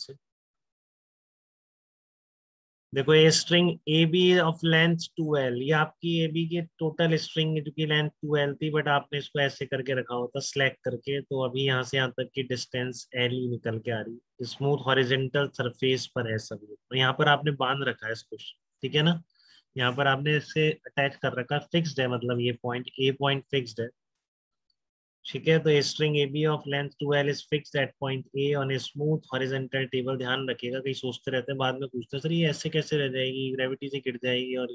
से। देखो ये string A B of length 2l, ये आपकी ए बी की टोटल स्ट्रिंग की लेंथ 2l थी, बट आपने इसको ऐसे करके रखा होता स्लैक करके, तो अभी यहाँ से यहाँ तक की डिस्टेंस l ही निकल के आ रही है। स्मूथ हॉरिजेंटल सरफेस पर है सब, और यहाँ पर आपने बांध रखा है इसको, ठीक है ना, यहाँ पर आपने इसे अटैच कर रखा, फिक्स्ड है, मतलब ये पॉइंट ए पॉइंट फिक्स्ड है, ठीक है। तो string A B of length 2l is fixed at point A on a smooth horizontal table. ध्यान रखिएगा, कहीं सोचते रहते हैं, बाद में पूछते हैं सर ये ऐसे कैसे रह जाएगी, ग्रेविटी से गिर जाएगी, और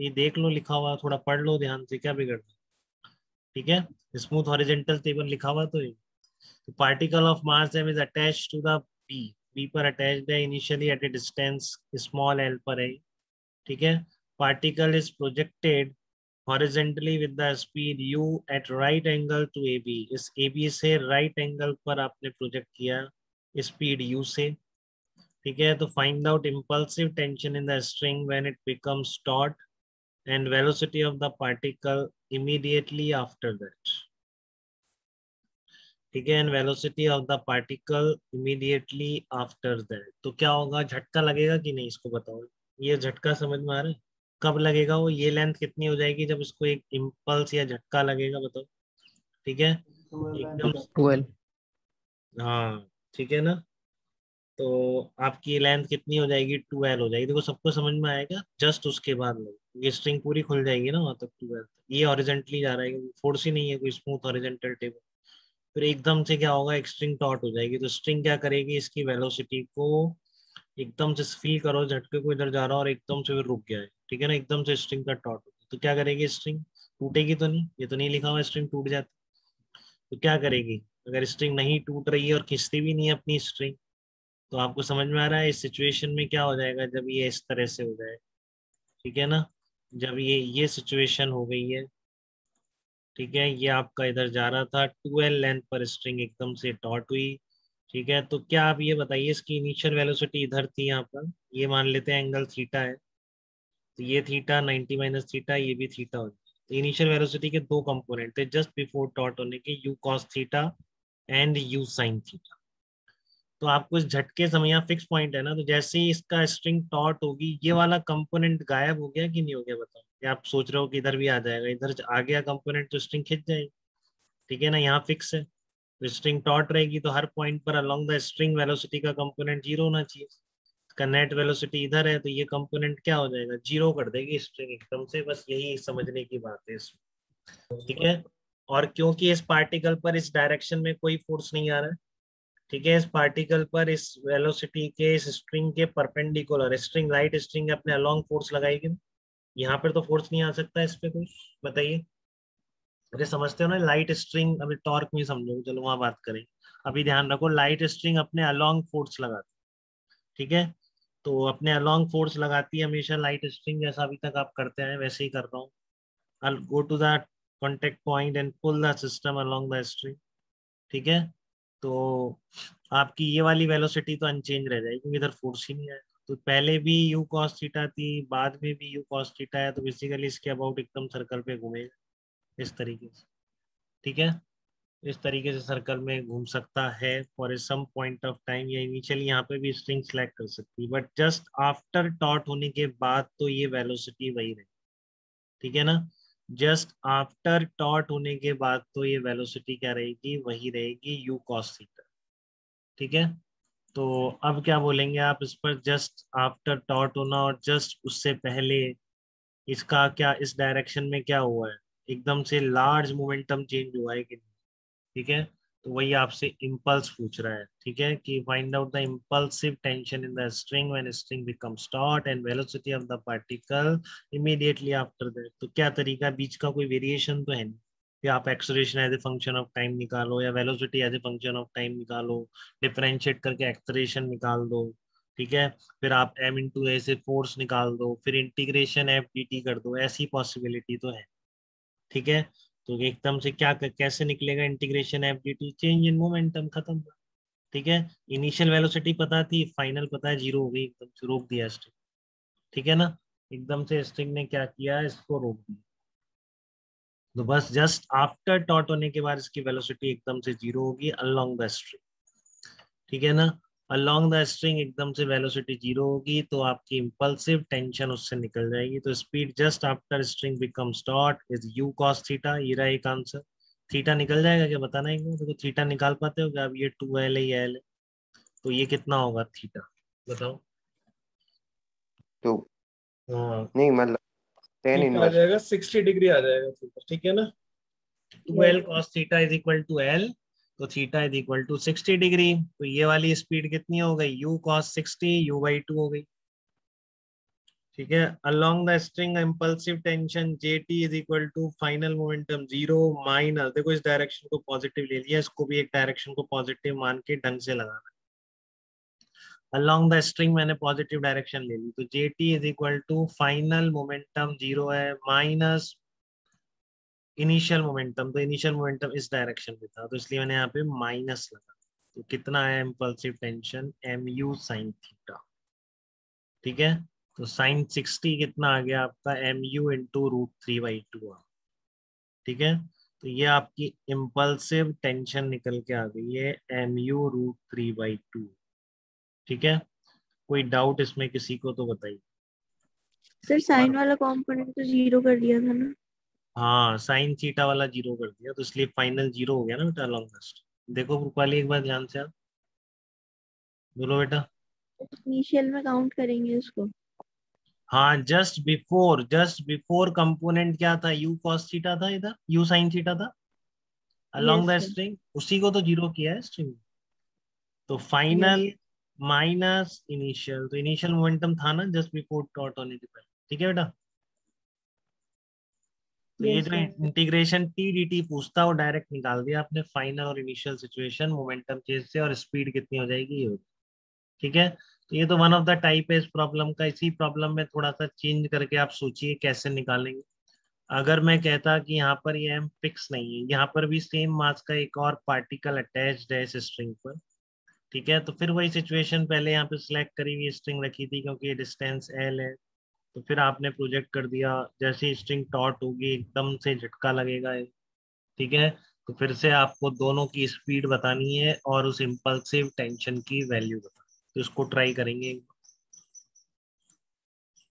ये देख लो लिखा हुआ, थोड़ा पढ़ लो ध्यान से, क्या बिगड़ना, ठीक है। स्मूथ हॉरिजॉन्टल टेबल लिखा हुआ, तो particle of mass is attach to the B, B पर अटैच है initially at a distance small L पर है, ठीक है। Particle is projected horizontally with the speed u at right angle to ab, इस ab से राइट एंगल पर आपने प्रोजेक्ट किया स्पीड u से, ठीक है। तो find out impulsive tension in the string when it becomes taut and velocity of the particle immediately after that, ठीक है, and velocity of the particle immediately after that. तो क्या होगा, झटका लगेगा कि नहीं, इसको बताओ, ये झटका समझ में आ रहा है, कब लगेगा वो, ये लेंथ कितनी हो जाएगी जब इसको एक इम्पल्स या झटका लगेगा, बताओ, ठीक है, एकदम हाँ, ठीक है ना। तो आपकी लेंथ कितनी हो जाएगी, 2l हो जाएगी। देखो सबको समझ में आएगा, जस्ट उसके बाद ये स्ट्रिंग पूरी खुल जाएगी ना वहां तक 2l, ये हॉरिजॉन्टली जा रहा है क्योंकि फोर्स ही नहीं है कोई, स्मूथ हॉरिजॉन्टल टेबल। फिर एकदम से क्या होगा, एक स्ट्रिंग टॉट हो जाएगी, तो स्ट्रिंग क्या करेगी, इसकी वेलोसिटी को एकदम से फील करो, झटके को इधर जा रहा और एकदम से रुक गया है, ठीक है ना, एकदम से स्ट्रिंग का टॉट हो गया, तो क्या करेगी, स्ट्रिंग टूटेगी तो नहीं, ये तो नहीं लिखा हुआ स्ट्रिंग टूट जाती, तो क्या करेगी, अगर स्ट्रिंग नहीं टूट रही है और खिंचती भी नहीं है अपनी स्ट्रिंग, तो आपको समझ में आ रहा है इस सिचुएशन में क्या हो जाएगा, जब ये इस तरह से हो जाए, ठीक है ना, जब ये सिचुएशन हो गई है, ठीक है, ये आपका इधर जा रहा था 2l लेंथ पर, स्ट्रिंग एकदम से टॉट हुई, ठीक है। तो क्या आप ये बताइए, इसकी इनिशियल वेलोसिटी इधर थी, यहाँ पर ये मान लेते हैं एंगल थीटा है, तो ये थीटा 90 माइनस थीटा, ये भी थीटा हो जाए। तो इनिशियल वेलोसिटी के दो कंपोनेंट थे जस्ट बिफोर टॉट होने के, u cos theta and u sine theta. तो आपको इस झटके समय, यहाँ फिक्स पॉइंट है ना, तो जैसे ही इसका स्ट्रिंग टॉट होगी, ये वाला कंपोनेंट गायब हो गया कि नहीं हो गया, बताओ, या आप सोच रहे हो कि इधर भी आ जाएगा, इधर आ गया कंपोनेंट तो स्ट्रिंग खिंच जाएगी, ठीक है ना, यहाँ फिक्स है, तो स्ट्रिंग टॉट रहेगी, तो हर पॉइंट पर अलोंग द स्ट्रिंग वेलोसिटी का कंपोनेंट जीरो होना चाहिए, इसका नेट वेलोसिटी इधर है, तो ये कंपोनेंट क्या हो जाएगा, जीरो कर देगी स्ट्रिंग एकदम से, बस यही समझने की बात है इसमें, ठीक है। और क्योंकि इस पार्टिकल पर इस डायरेक्शन में कोई फोर्स नहीं आ रहा है, ठीक है, इस पार्टिकल पर इस वेलोसिटी के, इस स्ट्रिंग के परपेंडिकुलर, स्ट्रिंग राइट स्ट्रिंग अपने अलोंग फोर्स लगाएगी, यहाँ पर तो फोर्स नहीं आ सकता इस पर कोई, बताइए, अरे समझते हो ना, लाइट स्ट्रिंग, अभी टॉर्क में समझो, चलो वहां बात करें, अभी ध्यान रखो, लाइट स्ट्रिंग अपने अलोंग फोर्स लगाती, ठीक है, तो अपने अलोंग फोर्स लगाती है हमेशा लाइट स्ट्रिंग, जैसा अभी तक आप करते हैं वैसे ही कर रहा हूँ। I go to the contact point and pull the system along the string, ठीक है। तो आपकी ये वाली वेलोसिटी तो अनचेंज रह जाएगी क्योंकि इधर फोर्स ही नहीं आया, तो पहले भी यू कॉस थीटा थी, बाद में भी यू कॉस थीटा है, तो बेसिकली इसके अबाउट एकदम सर्कल पे घूमेगा इस तरीके से, ठीक है, इस तरीके से सर्कल में घूम सकता है for some point of time, या इनिशियली यहाँ पे भी स्ट्रिंग स्लैक कर सकती है, बट जस्ट आफ्टर टॉट होने के बाद तो ये वेलोसिटी वही रहेगी, ठीक है ना, जस्ट आफ्टर टॉट होने के बाद तो ये वेलोसिटी क्या रहेगी, वही रहेगी यू कॉस थीटा, ठीक है। तो अब क्या बोलेंगे आप इस पर, जस्ट आफ्टर टॉट होना और जस्ट उससे पहले इसका क्या, इस डायरेक्शन में क्या हुआ है, एकदम से लार्ज मोमेंटम चेंज हुआ है कि, ठीक है, तो वही आपसे इम्पल्स पूछ रहा है, ठीक है, कि find out the impulsive tension in the string when string becomes taut and velocity of the particle immediately after that. तो क्या तरीका, बीच का कोई वेरिएशन तो है नहीं, या आप acceleration as a function of time निकालो, या velocity as a function of time निकालो, डिफरेंशिएट करके एक्सेलरेशन निकाल दो, ठीक है, फिर आप m इंटू ए से फोर्स निकाल दो, फिर इंटीग्रेशन f dt कर दो, ऐसी पॉसिबिलिटी तो है, ठीक है। तो एकदम से क्या कैसे निकलेगा, integration F D T, change in momentum, खत्म, ठीक है। इनिशियल वेलोसिटी पता थी, फाइनल पता है, जीरो हो गई, एकदम से रोक दिया स्ट्रिंग, ठीक है ना, एकदम से स्ट्रिंग ने क्या किया, इसको रोक दिया, तो बस जस्ट आफ्टर टॉट होने के बाद इसकी वेलोसिटी एकदम से जीरो होगी अलोंग द स्ट्रिंग, ठीक है ना। अलॉन्ग द स्ट्रिंग एकदम से वेलोसिटी जीरो होगी, तो आपकी इम्पल्सिव टेंशन उससे निकल जाएगी। तो speed just after string becomes taut is u cos theta, ये रहा एक आंसर। थीटा निकल जाएगा क्या बताना है, देखो तो थीटा निकाल पाते हो क्या आप? ये 2L ही L है, तो ये कितना होगा थीटा बताओ? तो नहीं मतलब 10 आ जाएगा, 60 डिग्री आ जाएगा, ठीक है ना? 2L cos theta is equal to L, तो theta is equal to 60 degree. तो ये वाली स्पीड कितनी हो गई? u cos 60 u by 2 हो गई, ठीक है। Along the string impulsive tension jt is equal to final momentum 0 minus, देखो इस डायरेक्शन को पॉजिटिव ले लिया, इसको भी एक डायरेक्शन को पॉजिटिव मान के ढंग से लगाना। अलोंग द स्ट्रिंग मैंने पॉजिटिव डायरेक्शन ले ली, तो jt is equal to final momentum 0 है माइनस इनिशियल मोमेंटम, तो इनिशियल मोमेंटम इस डायरेक्शन में था, तो इसलिए मैंने यहाँ पे माइनस लगा। तो कितना आया impulsive tension? mu sin theta, ठीक है। तो sin 60 कितना आ गया आपका? mu इंटू √3/2, ठीक है। तो ये आपकी इम्पल्सिव टेंशन निकल के आ गई है mu √3/2, ठीक है। कोई डाउट इसमें किसी को तो बताइए। सर साइन वाला कॉम्पोनेंट तो जीरो कर दिया था ना? हाँ, साइन थीटा वाला जीरो कर दिया, तो इसलिए फाइनल जीरो हो गया ना बेटा अलॉन्ग द स्ट्रिंग। देखो रूपाली एक बार ध्यान से आप बोलो बेटा, इनिशियल में काउंट करेंगे इसको। हाँ, जस्ट बिफोर कंपोनेंट क्या था? यू कॉस थीटा था, इधर यू साइन थीटा था अलॉन्ग द स्ट्रिंग, उसी को तो जीरो किया है स्ट्रिंग। तो फाइनल माइनस इनिशियल, तो इनिशियल मोमेंटम था ना just before taut on it, ठीक है बेटा। तो ये जो इंटीग्रेशन टी डी टी पूछता है वो डायरेक्ट निकाल दिया आपने, फाइनल और इनिशियल सिचुएशन, मोमेंटम चेंज से, और स्पीड कितनी हो जाएगी ये, ठीक है। तो ये तो वन ऑफ द टाइप है इस प्रॉब्लम का। इसी प्रॉब्लम में थोड़ा सा चेंज करके आप सोचिए कैसे निकालेंगे। अगर मैं कहता कि यहाँ पर ये एम फिक्स नहीं है, यहाँ पर भी सेम मास का एक और पार्टिकल अटैच्ड है इस स्ट्रिंग पर, ठीक है। तो फिर वही सिचुएशन, पहले यहाँ पे सिलेक्ट करी हुई स्ट्रिंग रखी थी क्योंकि ये डिस्टेंस एल है, तो फिर आपने प्रोजेक्ट कर दिया। जैसे स्ट्रिंग टॉट होगी एकदम से झटका लगेगा, ठीक है। तो फिर से आपको दोनों की स्पीड बतानी है और उस इम्पल्सिव टेंशन की वैल्यू बतानी है, तो इसको ट्राई करेंगे।